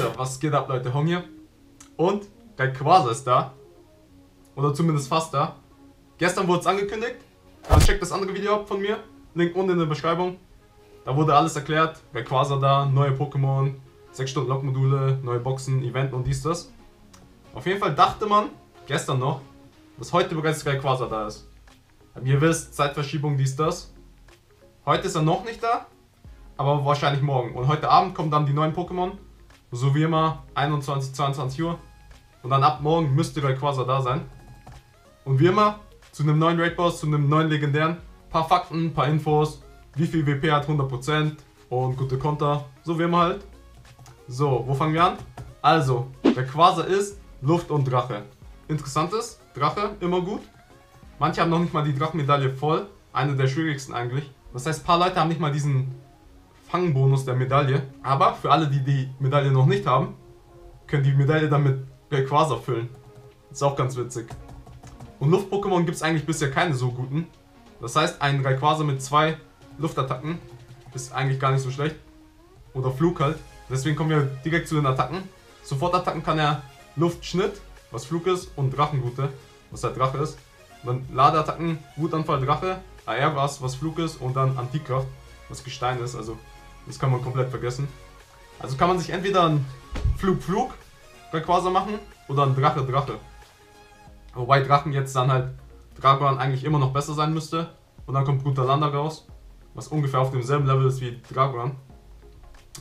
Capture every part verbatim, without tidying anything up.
Also, was geht ab, Leute? Hong hier. Und Rayquaza ist da. Oder zumindest fast da. Gestern wurde es angekündigt. Also checkt das andere Video ab von mir. Link unten in der Beschreibung. Da wurde alles erklärt. Rayquaza da, neue Pokémon, sechs Stunden Lockmodule, neue Boxen, Event und dies, das. Auf jeden Fall dachte man, gestern noch, dass heute bereits Rayquaza da ist. Aber ihr wisst, Zeitverschiebung, dies, das. Heute ist er noch nicht da, aber wahrscheinlich morgen. Und heute Abend kommen dann die neuen Pokémon. So wie immer, einundzwanzig, zweiundzwanzig Uhr. Und dann ab morgen müsste Rayquaza da sein. Und wie immer, zu einem neuen Raid-Boss, zu einem neuen legendären. Ein paar Fakten, ein paar Infos. Wie viel W P hat hundert Prozent und gute Konter. So wie immer halt. So, wo fangen wir an? Also, Rayquaza ist Luft und Drache. Interessantes, Drache, immer gut. Manche haben noch nicht mal die Drachenmedaille voll. Eine der schwierigsten eigentlich. Das heißt, ein paar Leute haben nicht mal diesen Fangbonus der Medaille. Aber für alle, die die Medaille noch nicht haben, können die Medaille dann mit Rayquaza füllen. Ist auch ganz witzig. Und Luft-Pokémon gibt es eigentlich bisher keine so guten. Das heißt, ein Rayquaza mit zwei Luftattacken ist eigentlich gar nicht so schlecht. Oder Flug halt. Deswegen kommen wir direkt zu den Attacken. Sofortattacken kann er Luftschnitt, was Flug ist, und Drachengute, was halt Drache ist. Und dann Ladeattacken, Wutanfall, Drache, A R was, was Flug ist, und dann Antikraft, was Gestein ist. Also das kann man komplett vergessen. Also kann man sich entweder einen Flug-Flug Rayquaza machen oder einen Drache-Drache. Wobei Drachen jetzt dann halt Dragoran eigentlich immer noch besser sein müsste. Und dann kommt Brutalanda raus, was ungefähr auf demselben Level ist wie Dragoran.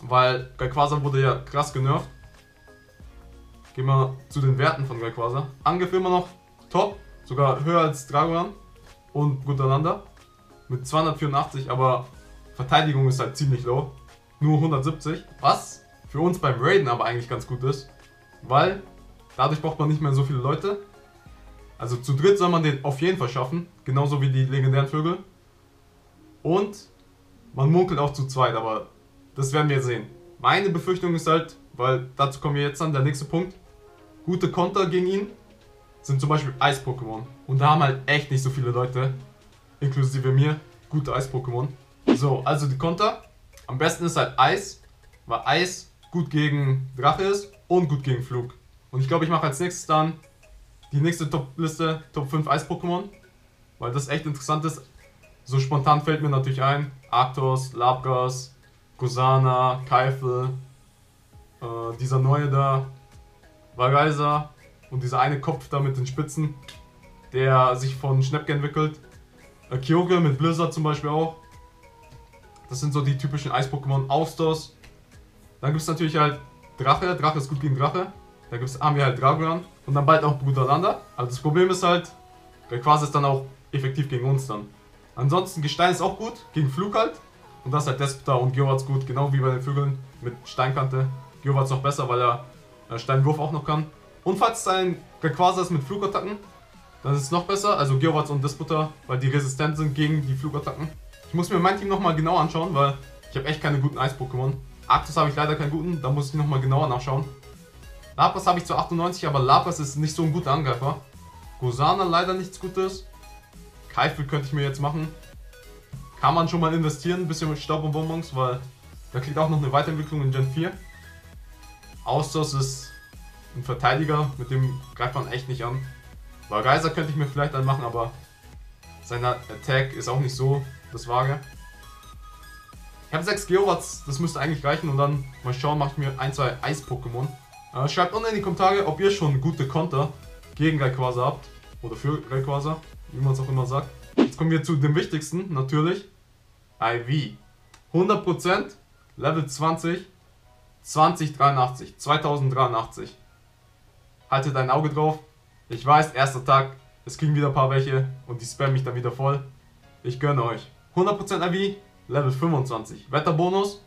Weil Rayquaza wurde ja krass genervt. Gehen wir zu den Werten von Rayquaza. Angriff immer noch top, sogar höher als Dragoran und Brutalanda mit zweihundertvierundachtzig, aber Verteidigung ist halt ziemlich low. Nur hundertsiebzig, was für uns beim Raiden aber eigentlich ganz gut ist, weil dadurch braucht man nicht mehr so viele Leute. Also zu dritt soll man den auf jeden Fall schaffen, genauso wie die legendären Vögel. Und man munkelt auch zu zweit, aber das werden wir sehen. Meine Befürchtung ist halt, weil dazu kommen wir jetzt an, der nächste Punkt. Gute Konter gegen ihn sind zum Beispiel Eis-Pokémon. Und da haben halt echt nicht so viele Leute, inklusive mir, gute Eis-Pokémon. So, also die Konter. Am besten ist halt Eis, weil Eis gut gegen Drache ist und gut gegen Flug. Und ich glaube, ich mache als nächstes dann die nächste Top-Liste, Top fünf Eis-Pokémon, weil das echt interessant ist. So spontan fällt mir natürlich ein, Arktos, Lapras, Kussana, Keifel, äh, dieser neue da, Vareisa und dieser eine Kopf da mit den Spitzen, der sich von Schnepke entwickelt. Äh, Kyogre mit Blizzard zum Beispiel auch. Das sind so die typischen Eis-Pokémon, Austos. Dann gibt es natürlich halt Drache, Drache ist gut gegen Drache. Da gibt's, haben wir halt Dragoran und dann bald auch Brutalanda. Also das Problem ist halt, Rayquaza ist dann auch effektiv gegen uns dann. Ansonsten Gestein ist auch gut, gegen Flug halt. Und das ist halt Despotar und Geowatz gut, genau wie bei den Vögeln mit Steinkante. Geowatz noch besser, weil er Steinwurf auch noch kann. Und falls sein Rayquaza ist mit Flugattacken, dann ist es noch besser. Also Geowatz und Despotar, weil die resistent sind gegen die Flugattacken. Ich muss mir mein Team nochmal genau anschauen, weil ich habe echt keine guten Eis-Pokémon. Arktos habe ich leider keinen guten, da muss ich nochmal genauer nachschauen. Lapras habe ich zu achtundneunzig, aber Lapras ist nicht so ein guter Angreifer. Kussana leider nichts Gutes. Keifel könnte ich mir jetzt machen. Kann man schon mal investieren, ein bisschen mit Staub und Bonbons, weil da kriegt auch noch eine Weiterentwicklung in Gen vier. Austos ist ein Verteidiger, mit dem greift man echt nicht an. Wargeiser könnte ich mir vielleicht dann machen, aber sein Attack ist auch nicht so das Wahre. Ich habe sechs Geowatz, das müsste eigentlich reichen und dann mal schauen, mache ich mir ein, zwei Eis-Pokémon. Schreibt unten in die Kommentare, ob ihr schon gute Konter gegen Rayquaza habt. Oder für Rayquaza, wie man es auch immer sagt. Jetzt kommen wir zu dem wichtigsten, natürlich. I V. hundert Prozent, Level zwanzig, zwanzig Komma dreiundachtzig, zweitausenddreiundachtzig. Haltet ein Auge drauf. Ich weiß, erster Tag, es kriegen wieder ein paar welche und die spammen mich dann wieder voll. Ich gönne euch. hundert Prozent I V, Level fünfundzwanzig. Wetterbonus,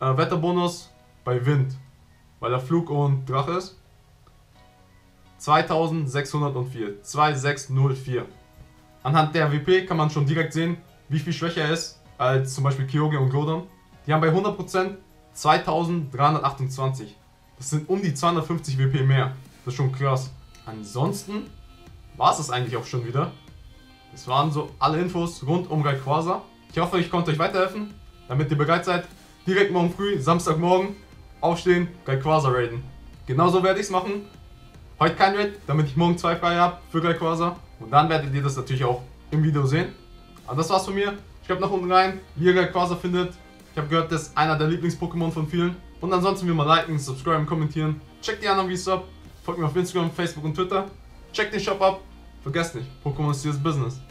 äh, Wetterbonus bei Wind. Weil er Flug und Drache ist. zweitausendsechshundertvier. zweitausendsechshundertvier. Anhand der W P kann man schon direkt sehen, wie viel schwächer er ist als zum Beispiel Kyogre und Groudon. Die haben bei hundert Prozent zweitausenddreihundertachtundzwanzig. Das sind um die zweihundertfünfzig W P mehr. Das ist schon krass. Ansonsten war es das eigentlich auch schon wieder. Das waren so alle Infos rund um Rayquaza. Ich hoffe, ich konnte euch weiterhelfen, damit ihr bereit seid. Direkt morgen früh, Samstagmorgen. aufstehen, Rayquaza raiden. Genauso werde ich es machen. Heute kein Raid, damit ich morgen zwei frei habe für Rayquaza. Und dann werdet ihr das natürlich auch im Video sehen. Aber das war's von mir. Schreibt nach unten rein, wie ihr Rayquaza findet. Ich habe gehört, das ist einer der Lieblings-Pokémon von vielen. Und ansonsten wie immer liken, subscriben, kommentieren. Checkt die anderen Videos ab. Folgt mir auf Instagram, Facebook und Twitter. Checkt den Shop ab. Vergesst nicht, Pokémon ist dieses Business.